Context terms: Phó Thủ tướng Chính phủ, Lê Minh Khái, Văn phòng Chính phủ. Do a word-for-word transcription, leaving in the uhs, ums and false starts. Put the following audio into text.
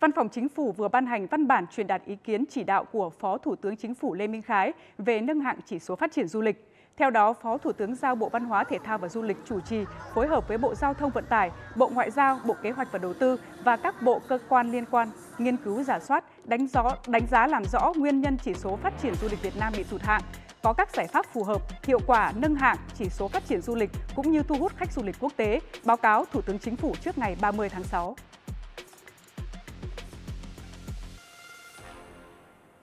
Văn phòng Chính phủ vừa ban hành văn bản truyền đạt ý kiến chỉ đạo của Phó Thủ tướng Chính phủ Lê Minh Khái về nâng hạng chỉ số phát triển du lịch. Theo đó, Phó Thủ tướng giao Bộ Văn hóa, Thể thao và Du lịch chủ trì phối hợp với Bộ Giao thông Vận tải, Bộ Ngoại giao, Bộ Kế hoạch và Đầu tư và các bộ cơ quan liên quan nghiên cứu rà soát, đánh giá, đánh giá làm rõ nguyên nhân chỉ số phát triển du lịch Việt Nam bị tụt hạng, có các giải pháp phù hợp, hiệu quả nâng hạng chỉ số phát triển du lịch cũng như thu hút khách du lịch quốc tế, báo cáo Thủ tướng Chính phủ trước ngày ba mươi tháng sáu.